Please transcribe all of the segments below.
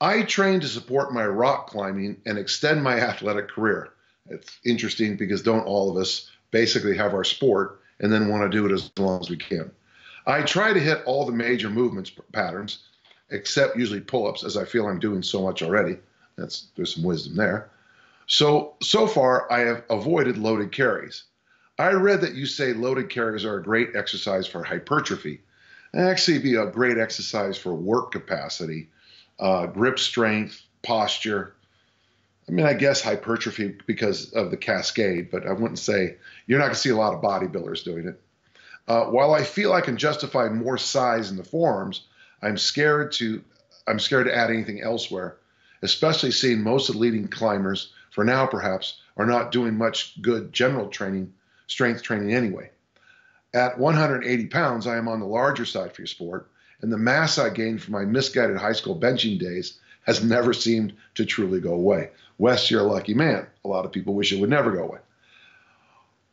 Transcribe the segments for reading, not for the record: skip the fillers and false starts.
I train to support my rock climbing and extend my athletic career. It's interesting because don't all of us basically have our sport and then want to do it as long as we can. I try to hit all the major movements patterns, except usually pull-ups, as I feel I'm doing so much already. There's some wisdom there. So far, I have avoided loaded carries. I read that you say loaded carries are a great exercise for hypertrophy, and actually be a great exercise for work capacity, grip strength, posture. I mean, I guess hypertrophy because of the cascade, but I wouldn't say you're not going to see a lot of bodybuilders doing it. While I feel I can justify more size in the forearms, I'm scared to add anything elsewhere, especially seeing most of the leading climbers, for now perhaps, are not doing much good general training, strength training anyway. At 180 pounds, I am on the larger side for your sport, and the mass I gained from my misguided high school benching days has never seemed to truly go away. Wes, you're a lucky man. A lot of people wish it would never go away.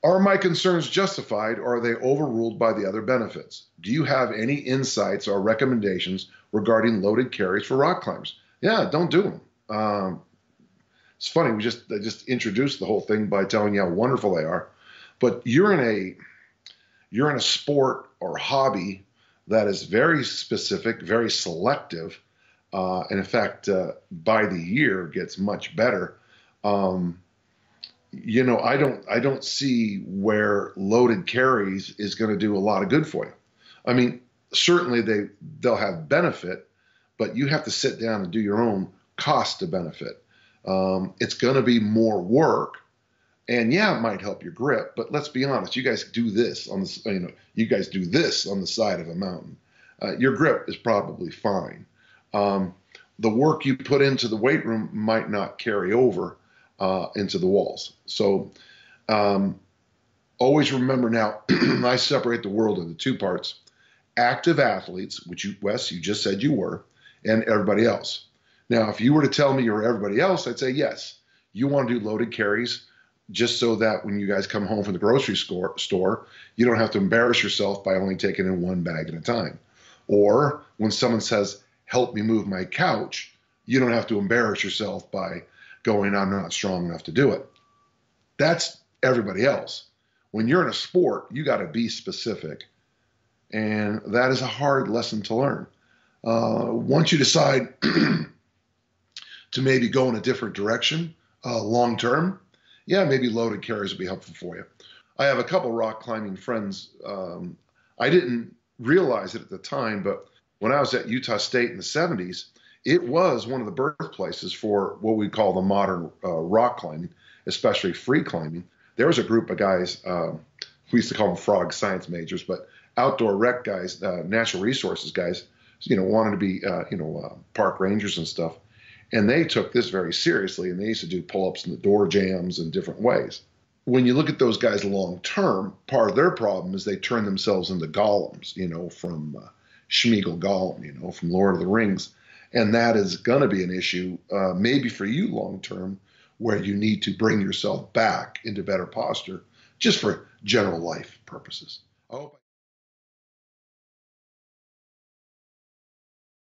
Are my concerns justified, or are they overruled by the other benefits? Do you have any insights or recommendations regarding loaded carries for rock climbers? Yeah, don't do them. It's funny, I just introduced the whole thing by telling you how wonderful they are, but you're in a sport or hobby that is very specific, very selective, and in fact, by the year gets much better. You know, I don't see where loaded carries is going to do a lot of good for you. I mean, certainly they'll have benefit, but you have to sit down and do your own cost to benefit. It's going to be more work, and yeah, it might help your grip. But let's be honest, you guys do this on the side of a mountain. Your grip is probably fine. The work you put into the weight room might not carry over into the walls. So always remember now, I separate the world into two parts: active athletes, which you, Wes, you just said you were, and everybody else. Now, if you were to tell me you were everybody else, I'd say yes. You want to do loaded carries just so that when you guys come home from the grocery store, you don't have to embarrass yourself by only taking in one bag at a time. Or when someone says, help me move my couch, you don't have to embarrass yourself by going, I'm not strong enough to do it. That's everybody else. When you're in a sport, you got to be specific. And that is a hard lesson to learn. Once you decide to maybe go in a different direction long term, yeah, maybe loaded carries would be helpful for you. I have a couple rock climbing friends. I didn't realize it at the time, but when I was at Utah State in the 70s, it was one of the birthplaces for what we call the modern rock climbing, especially free climbing. There was a group of guys, we used to call them frog science majors, but outdoor rec guys, natural resources guys, you know, wanted to be, park rangers and stuff. And they took this very seriously, and they used to do pull-ups and the door jams in different ways. When you look at those guys long-term, part of their problem is they turn themselves into golems, you know, from Schmeagol Gollum, you know, from Lord of the Rings. And that is going to be an issue maybe for you long-term, where you need to bring yourself back into better posture just for general life purposes.